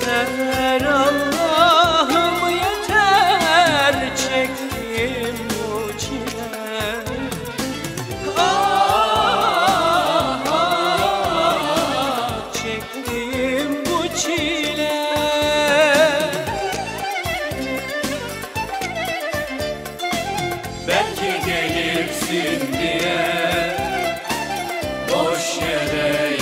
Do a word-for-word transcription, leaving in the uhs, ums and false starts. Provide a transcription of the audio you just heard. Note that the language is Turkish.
yeter Allah'ım yeter, çektim bu çile. Ah, ah, ah, çektim bu çile. Belki gelirsin diye boş yere